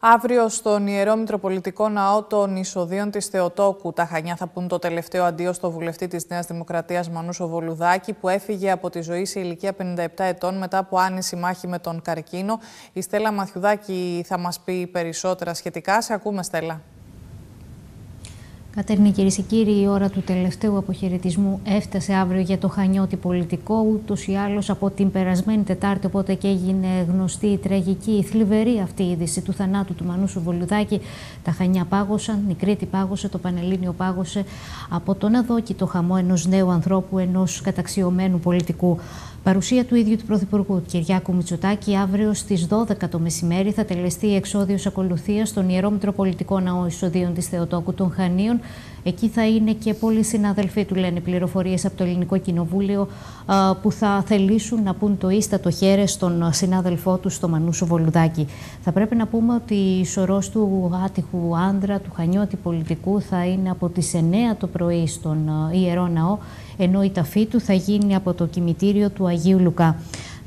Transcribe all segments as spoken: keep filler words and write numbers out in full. Αύριο στον Ιερό Μητροπολιτικό Ναό των Ισοδίων της Θεοτόκου, τα Χανιά θα πούν το τελευταίο αντίο στο βουλευτή της Νέας Δημοκρατίας Μανούσο Βολουδάκη, που έφυγε από τη ζωή σε ηλικία πενήντα επτά ετών μετά από άνηση μάχη με τον καρκίνο. Η Στέλλα Μαθιουδάκη θα μας πει περισσότερα σχετικά. Σε ακούμε, Στέλλα. Κατέρνη, κυρίες και κύριοι, η ώρα του τελευταίου αποχαιρετισμού έφτασε αύριο για το Χανιώτη πολιτικό, ούτως ή άλλως από την περασμένη Τετάρτη, οπότε και έγινε γνωστή η τραγική, η θλιβερή αυτή η είδηση του θανάτου του Μανούσου Βολουδάκη. Τα Χανιά πάγωσαν, η Κρήτη πάγωσε, το Πανελλήνιο πάγωσε από τον αδόκητο χαμό ενός νέου ανθρώπου, ενός καταξιωμένου πολιτικού. Παρουσία του ίδιου του Πρωθυπουργού Κυριάκου Μητσοτάκη αύριο στις δώδεκα το μεσημέρι θα τελεστεί εξόδιος ακολουθίας στον Ιερό Μητροπολιτικό Ναό Ισοδίων της Θεοτόκου των Χανίων. Εκεί θα είναι και πολλοί συναδελφοί του, λένε πληροφορίες από το Ελληνικό Κοινοβούλιο, που θα θελήσουν να πουν το ίστατο χέρι στον συνάδελφό του, στον Μανούσο Βολουδάκη. Θα πρέπει να πούμε ότι η σωρός του άτυχου άνδρα, του Χανιώτη πολιτικού, θα είναι από τις εννέα το πρωί στον Ιερό Ναό, ενώ η ταφή του θα γίνει από το κημητήριο του Αγίου Λουκά.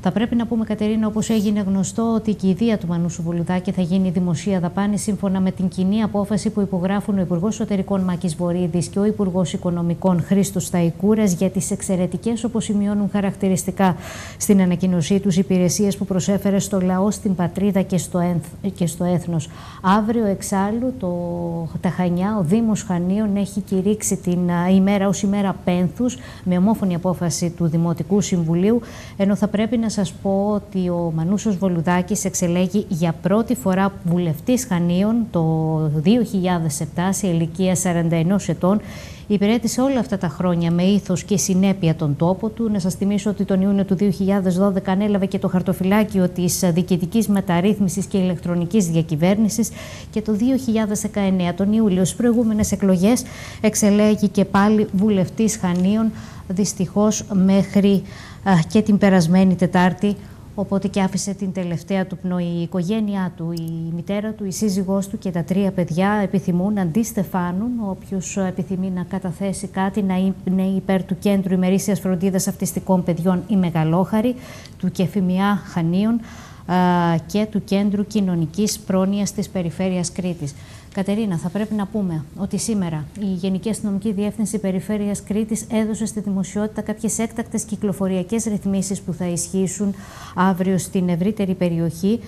Θα πρέπει να πούμε, Κατερίνα, όπως έγινε γνωστό, ότι η κηδεία του Μανούσου Βολουδάκη θα γίνει δημοσία δαπάνη σύμφωνα με την κοινή απόφαση που υπογράφουν ο Υπουργός Εσωτερικών Μάκης Βορίδης και ο Υπουργός Οικονομικών Χρήστος Σταϊκούρας για τις εξαιρετικές, όπως σημειώνουν χαρακτηριστικά στην ανακοίνωσή τους, υπηρεσίες που προσέφερε στο λαό, στην πατρίδα και στο, ένθ, και στο έθνος. Αύριο, εξάλλου, το, τα Χανιά, ο Δήμος Χανίων έχει κηρύξει την ημέρα ως ημέρα πένθους με ομόφωνη απόφαση του Δημοτικού Συμβουλίου, ενώ θα πρέπει να σας πω ότι ο Μανούσος Βολουδάκης εξελέγει για πρώτη φορά βουλευτής Χανίων το δύο χιλιάδες επτά σε ηλικία σαράντα ενός ετών. Υπηρέτησε όλα αυτά τα χρόνια με ήθος και συνέπεια τον τόπο του. Να σας θυμίσω ότι τον Ιούνιο του δύο χιλιάδες δώδεκα ανέλαβε και το χαρτοφυλάκιο της διοικητικής μεταρρύθμισης και ηλεκτρονικής διακυβέρνησης και το δύο χιλιάδες δεκαεννέα τον Ιούλιο στις προηγούμενες εκλογές εξελέγει και πάλι βουλευτής Χανίων, δυστυχώς μέχρι α, και την περασμένη Τετάρτη, οπότε και άφησε την τελευταία του πνοή. Η οικογένειά του, η μητέρα του, η σύζυγός του και τα τρία παιδιά επιθυμούν αντιστεφάνουν. Όποιος επιθυμεί να καταθέσει κάτι, να είναι υπέρ του Κέντρου Ημερήσιας Φροντίδας Αυτιστικών Παιδιών η Μεγαλόχαρη, του Κεφημιά Χανίων α, και του Κέντρου Κοινωνικής Πρόνοιας της Περιφέρειας Κρήτης. Κατερίνα, θα πρέπει να πούμε ότι σήμερα η Γενική Αστυνομική Διεύθυνση Περιφέρειας Κρήτης έδωσε στη δημοσιότητα κάποιες έκτακτες κυκλοφοριακές ρυθμίσεις που θα ισχύσουν αύριο στην ευρύτερη περιοχή,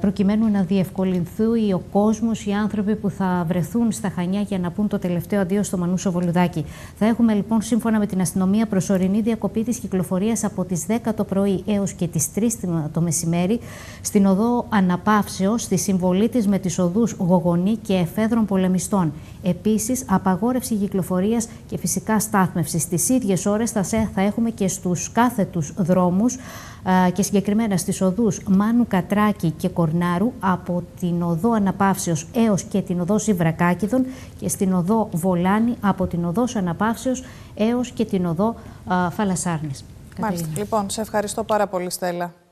προκειμένου να διευκολυνθεί ο κόσμος, οι άνθρωποι που θα βρεθούν στα Χανιά για να πούν το τελευταίο αντίο στο Μανούσο Βολουδάκη. Θα έχουμε λοιπόν, σύμφωνα με την αστυνομία, προσωρινή διακοπή της κυκλοφορίας από τις δέκα το πρωί έως και τις τρεις το μεσημέρι στην οδό Αναπαύσεως, στη συμβολή της με τις οδούς Γογονή και Εφέδρων Πολεμιστών. Επίσης, απαγόρευση κυκλοφορίας και φυσικά στάθμευσης. Τις ίδιες ώρες θα έχουμε και στους κάθετους δρόμους και συγκεκριμένα στις οδούς Μάνου Κατράκη και Κορνάρου, από την οδό Αναπαύσεως έως και την οδό Σιβρακάκηδων και στην οδό Βολάνη από την οδό Αναπαύσεως έως και την οδό α, Φαλασσάρνης. Μάλιστα. Λοιπόν, σε ευχαριστώ πάρα πολύ, Στέλλα.